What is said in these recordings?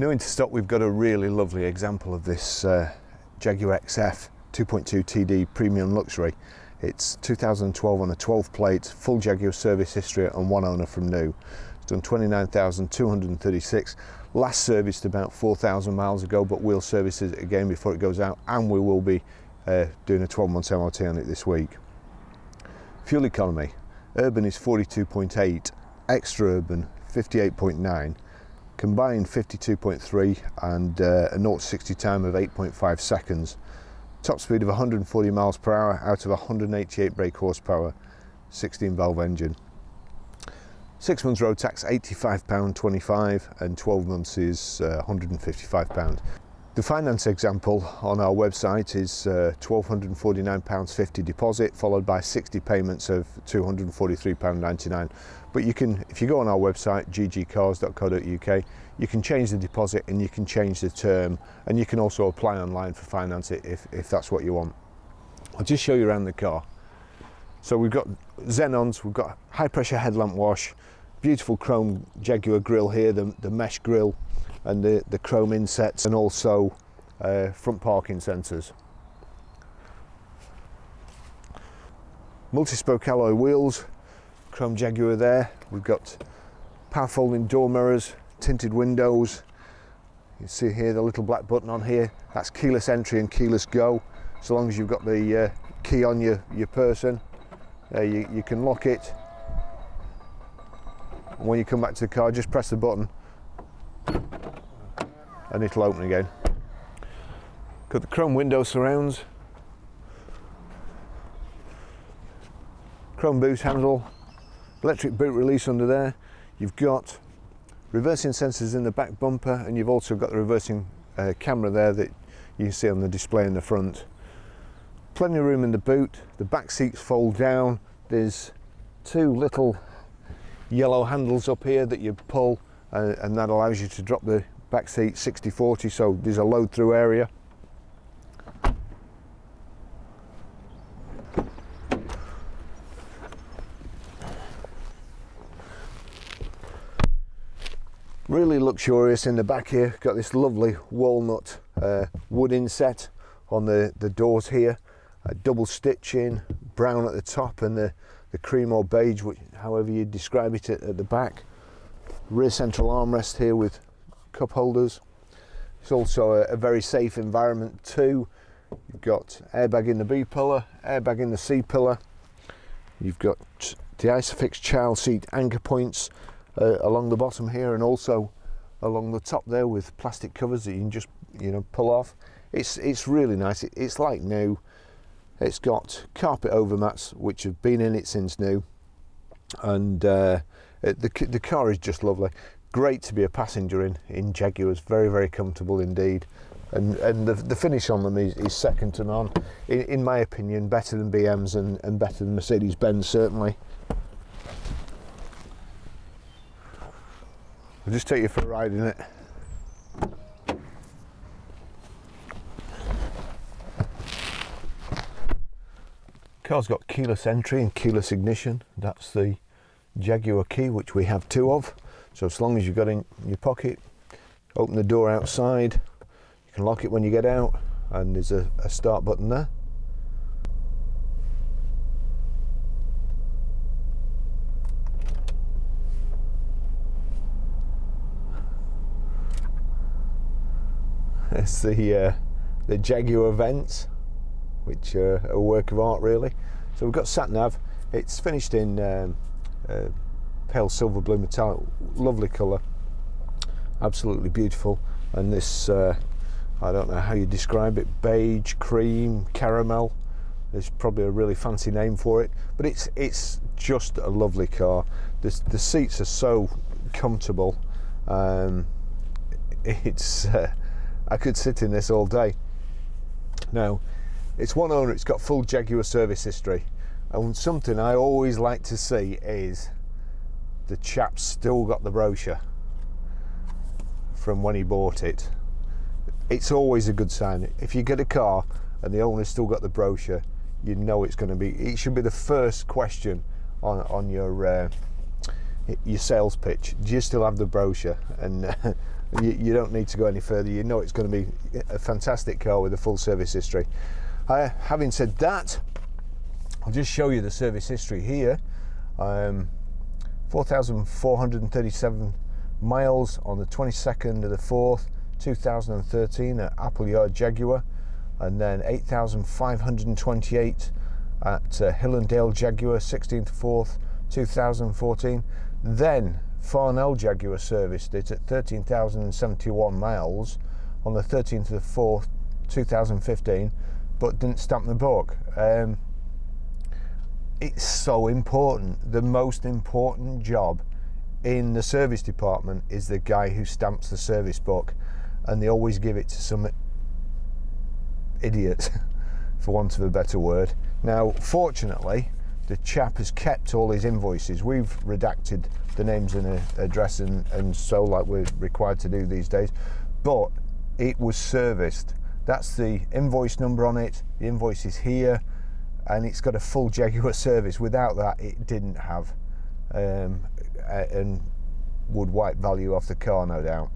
New into stock, we've got a really lovely example of this Jaguar XF 2.2 TD Premium Luxury. It's 2012 on a 12 plate, full Jaguar service history and one owner from new. It's done 29,236. Last serviced about 4,000 miles ago, but we'll service it again before it goes out, and we will be doing a 12-month MOT on it this week. Fuel economy, urban is 42.8, extra urban 58.9, combined 52.3, and a 0-60 time of 8.5 seconds. Top speed of 140 miles per hour out of 188 brake horsepower, 16 valve engine. 6 months road tax £85.25 and 12 months is £155. The finance example on our website is £1,249.50 deposit, followed by 60 payments of £243.99. But you can, if you go on our website, bccars.co.uk, you can change the deposit and you can change the term, and you can also apply online for finance if that's what you want. I'll just show you around the car. So we've got Xenons, we've got high pressure headlamp wash, beautiful chrome Jaguar grille here, the mesh grille, and the chrome insets, and also front parking sensors. Multi-spoke alloy wheels, chrome Jaguar there. We've got power folding door mirrors, tinted windows. You can see here the little black button on here. That's keyless entry and keyless go. So long as you've got the key on your person, you can lock it. And when you come back to the car, just press the button and it'll open again. Got the chrome window surrounds, chrome boot handle, electric boot release under there. You've got reversing sensors in the back bumper, and you've also got the reversing camera there that you can see on the display in the front. Plenty of room in the boot. The back seats fold down. There's two little yellow handles up here that you pull, and that allows you to drop the back seat 60-40, so there's a load through area. Really luxurious in the back here. Got this lovely walnut wood inset on the doors here, double stitching, brown at the top and the cream or beige, which, however you describe it, at the back. Rear central armrest here with cup holders. It's also a very safe environment too. You've got airbag in the B pillar, airbag in the C pillar. You've got the Isofix child seat anchor points along the bottom here, and also along the top there with plastic covers that you can just, you know, pull off. It's really nice. It's like new. It's got carpet overmats which have been in it since new, and the car is just lovely. Great to be a passenger in Jaguars, very, very comfortable indeed. And the finish on them is second to none. In my opinion, better than BMs and better than Mercedes-Benz, certainly. I'll just take you for a ride in it. Car's got keyless entry and keyless ignition. That's the Jaguar key, which we have two of. So as long as you've got it in your pocket, open the door outside, you can lock it when you get out, and there's a start button there. It's the Jaguar vents, which are a work of art really. So we've got sat nav. It's finished in pale silver blue metallic, lovely colour, absolutely beautiful. And this, I don't know how you describe it, beige, cream, caramel, there's probably a really fancy name for it, but it's just a lovely car. The seats are so comfortable. I could sit in this all day. Now, it's one owner, it's got full Jaguar service history, and something I always like to see is the chap's still got the brochure from when he bought it. It's always a good sign. If you get a car and the owner's still got the brochure, you know it's going to be, it should be the first question on your sales pitch. Do you still have the brochure? And you don't need to go any further. You know it's going to be a fantastic car with a full service history. Having said that, I'll just show you the service history here. 4,437 miles on the 22nd of the 4th, 2013 at Appleyard Jaguar, and then 8,528 at Hillendale Jaguar, 16th 4th, 2014. Then Farnell Jaguar serviced it at 13,071 miles on the 13th of the 4th, 2015, but didn't stamp the book. It's so important. The most important job in the service department is the guy who stamps the service book, and they always give it to some idiot, for want of a better word. Now, fortunately, the chap has kept all his invoices. We've redacted the names and address and so, like we're required to do these days, but it was serviced. That's the invoice number on it. The invoice is here, and it's got a full Jaguar service. Without that, it didn't have, and would wipe value off the car, no doubt.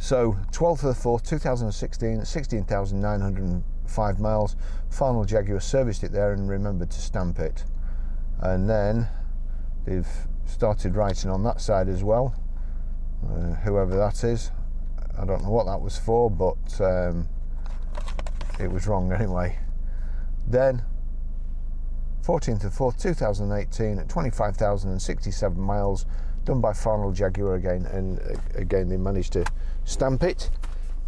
So 12th of the 4th, 2016, 16,905 miles. Farnell Jaguar serviced it there and remembered to stamp it. And then they've started writing on that side as well. Whoever that is, I don't know what that was for, but it was wrong anyway. Then 14th of 4th, 2018 at 25,067 miles, done by Farnell Jaguar again, and again they managed to stamp it,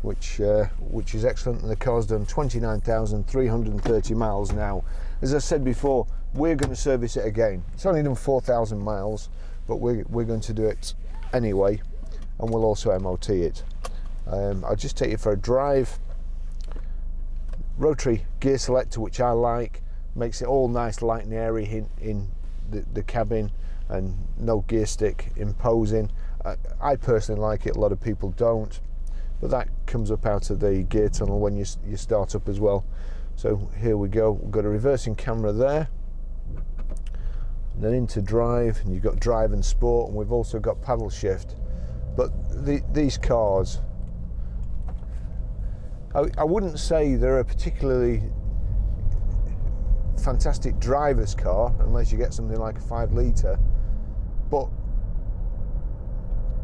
which is excellent, and the car's done 29,330 miles now. As I said before, we're going to service it again. It's only done 4,000 miles, but we're going to do it anyway, and we'll also MOT it. I'll just take you for a drive. Rotary gear selector, which I like, makes it all nice, light and airy in the cabin, and no gear stick imposing. I personally like it, a lot of people don't, but that comes up out of the gear tunnel when you start up as well. So here we go, we've got a reversing camera there, and then into drive, and you've got drive and sport, and we've also got paddle shift. But these cars, I wouldn't say they're a particularly fantastic driver's car unless you get something like a 5-litre, but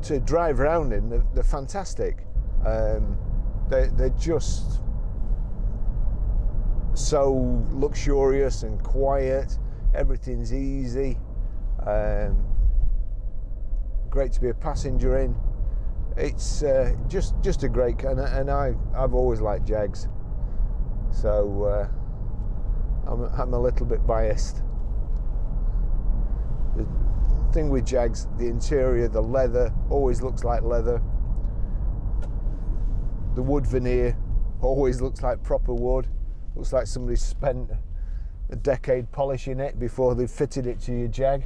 to drive around in, they're fantastic. They're just so luxurious and quiet, everything's easy, great to be a passenger in. It's just a great car, and I've always liked Jags, so I'm a little bit biased. The thing with Jags, the interior, the leather, always looks like leather. The wood veneer always looks like proper wood. Looks like somebody spent a decade polishing it before they fitted it to your Jag.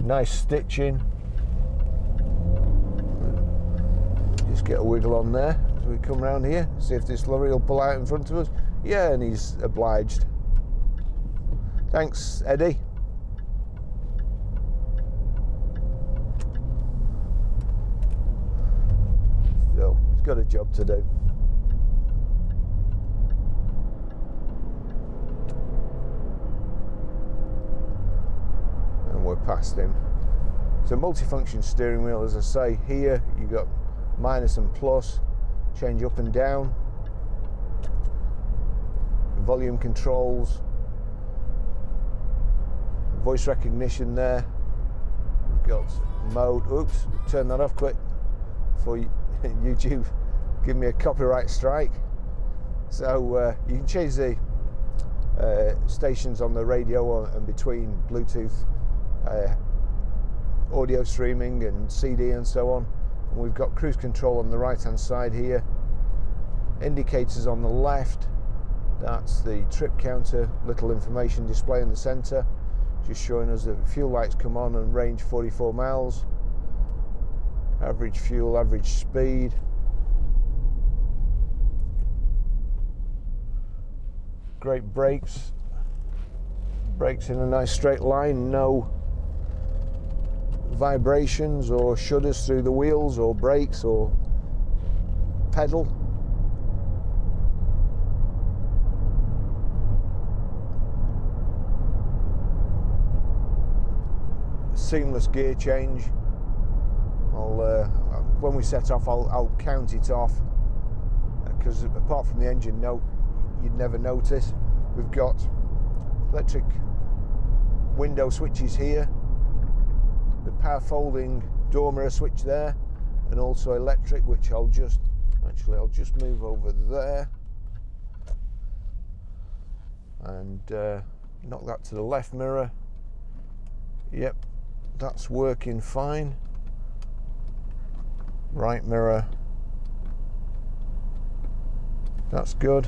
Nice stitching. Just get a wiggle on there as we come round here, see if this lorry will pull out in front of us. Yeah, and he's obliged. Thanks, Eddie. Still, he's got a job to do. And we're past him. So multifunction steering wheel, as I say, here you've got minus and plus, change up and down, volume controls, voice recognition there. We've got mode, oops, turn that off quick before YouTube give me a copyright strike. So you can change the stations on the radio and between Bluetooth, audio streaming and CD and so on. We've got cruise control on the right hand side here, indicators on the left, that's the trip counter, little information display in the centre, just showing us that fuel lights come on and range 44 miles, average fuel, average speed, great brakes, brakes in a nice straight line, no vibrations or shudders through the wheels or brakes or pedal. Seamless gear change. When we set off, I'll count it off, because apart from the engine note, you'd never notice. We've got electric window switches here, the power folding door mirror switch there, and also electric, which I'll just move over there and knock that to the left mirror. Yep, that's working fine. Right mirror, that's good.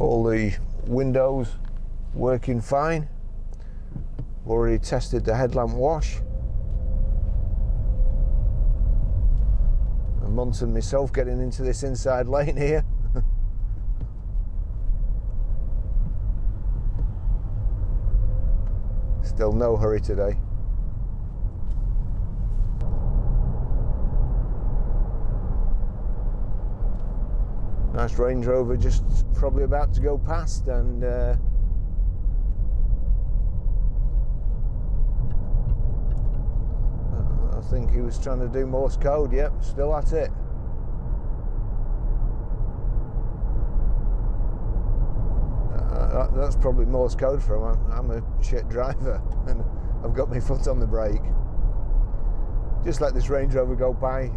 All the windows working fine. I've already tested the headlamp wash. And Monson and myself getting into this inside lane here. Still no hurry today. Nice Range Rover just probably about to go past, and I think he was trying to do Morse code. Yep, still at it. That's probably Morse code for him. I'm a shit driver and I've got my foot on the brake. Just let this Range Rover go by.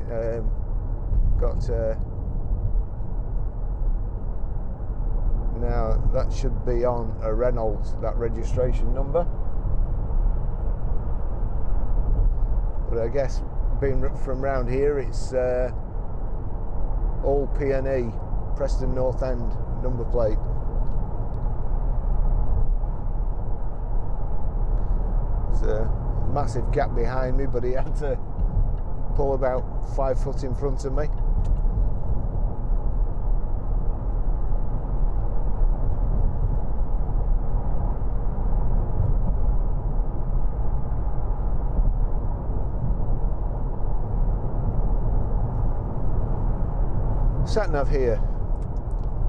Now that should be on a Renault, that registration number, but I guess being from round here, it's all P&E, Preston North End number plate. There's a massive gap behind me, but he had to pull about 5 foot in front of me. Sat nav here,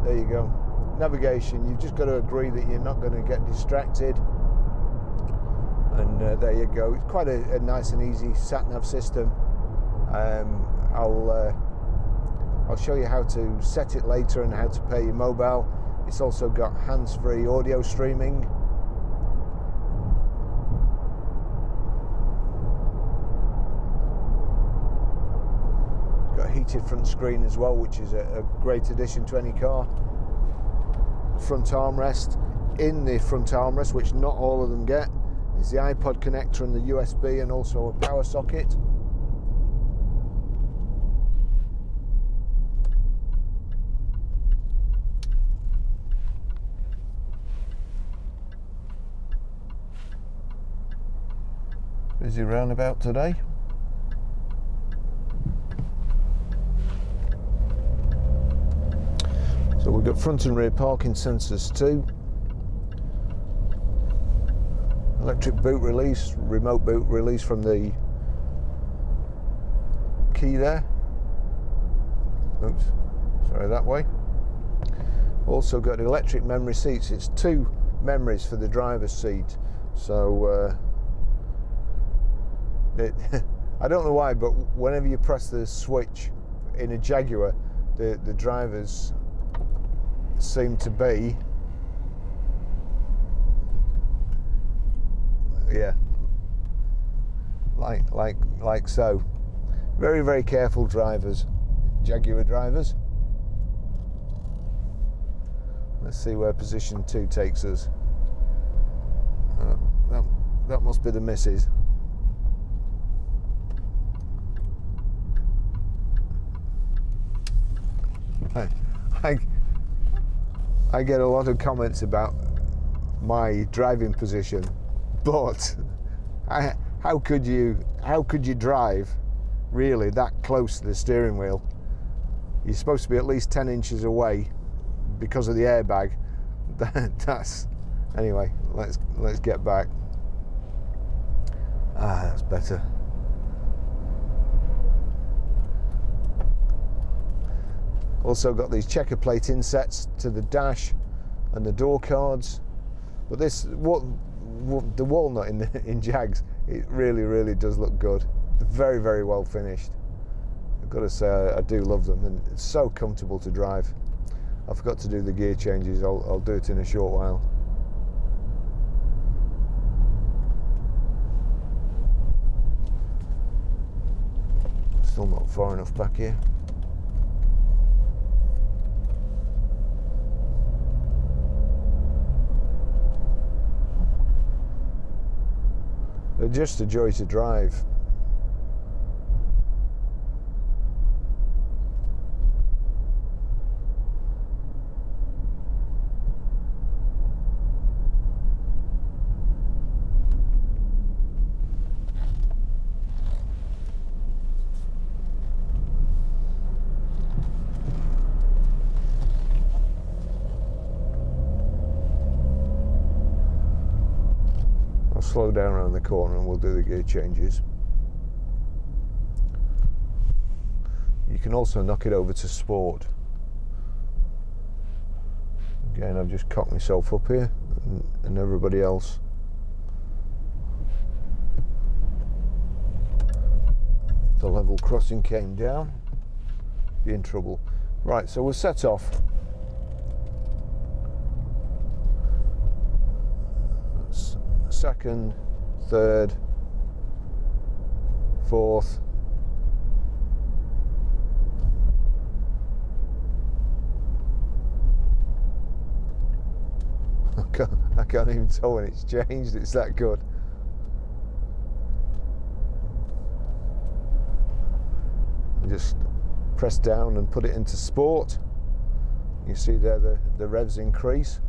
there you go. Navigation, you've just got to agree that you're not going to get distracted, and there you go. It's quite a nice and easy sat nav system. I'll show you how to set it later and how to pair your mobile. It's also got hands-free audio streaming. Heated front screen as well, which is a great addition to any car. Front armrest. In the front armrest, which not all of them get, is the iPod connector and the USB, and also a power socket. Busy roundabout today. So we've got front and rear parking sensors too. Electric boot release, remote boot release from the key there. Oops, sorry, that way. Also got electric memory seats. It's two memories for the driver's seat. So I don't know why, but whenever you press the switch in a Jaguar, the driver's seem to be, yeah, like so. Very, very careful drivers, Jaguar drivers. Let's see where position 2 takes us. That must be the missus. I get a lot of comments about my driving position, but how could you drive really that close to the steering wheel? you're supposed to be at least 10 inches away because of the airbag. That's, anyway, let's get back. Ah, that's better. Also got these checker plate insets to the dash and the door cards, but this, the walnut in Jags, it really does look good. Very well finished. I've got to say, I do love them, and it's so comfortable to drive. I forgot to do the gear changes. I'll do it in a short while. Still not far enough back here. They're just a joy to drive. Slow down around the corner and we'll do the gear changes. You can also knock it over to sport. Again, I've just cocked myself up here and everybody else. The level crossing came down. Be in trouble. Right, so we'll set off. Second, third, fourth. I can't even tell when it's changed, it's that good. And just press down and put it into sport. You see there the revs increase.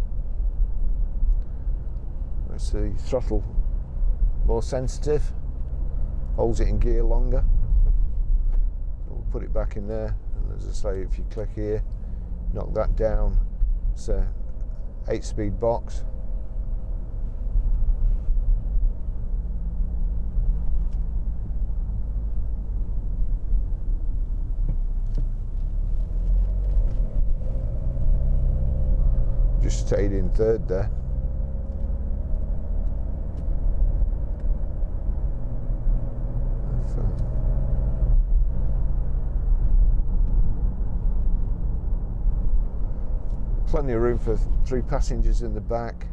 It's the throttle more sensitive, holds it in gear longer. So we'll put it back in there, and as I say, if you click here, knock that down. It's a 8-speed box. Just stayed in third there. Plenty of room for 3 passengers in the back,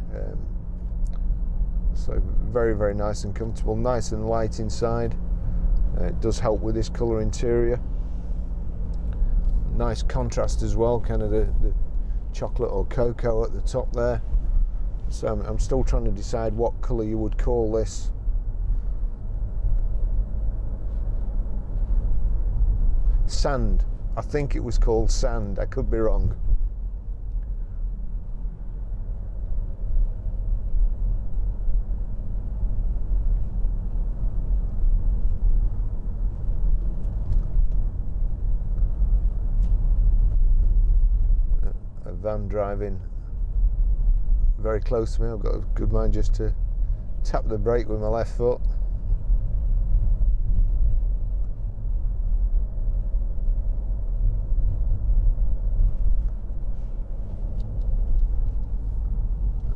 so very nice and comfortable, nice and light inside. It does help with this colour interior. Nice contrast as well, kind of the chocolate or cocoa at the top there. So I'm still trying to decide what colour you would call this. Sand, I think it was called sand, I could be wrong. Van driving very close to me. I've got a good mind just to tap the brake with my left foot.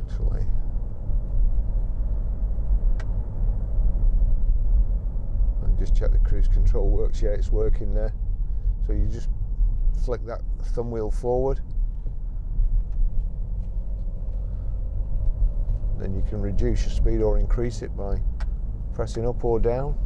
Actually, and just check the cruise control works. Yeah, it's working there. So you just flick that thumb wheel forward. Then you can reduce your speed or increase it by pressing up or down.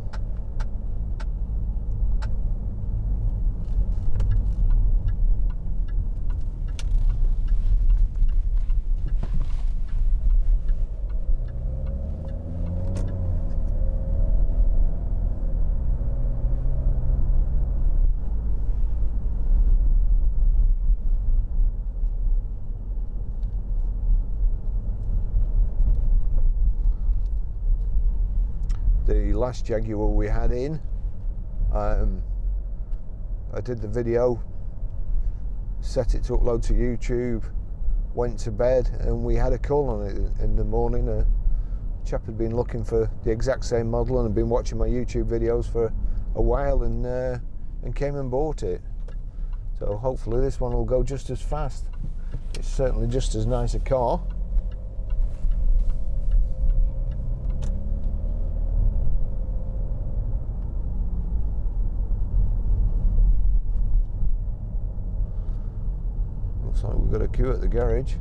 The last Jaguar we had in, I did the video set it to upload to YouTube, went to bed, and we had a call on it in the morning. A chap had been looking for the exact same model and had been watching my YouTube videos for a while, and came and bought it. So hopefully this one will go just as fast. It's certainly just as nice a car. Looks like we've got a queue at the garage.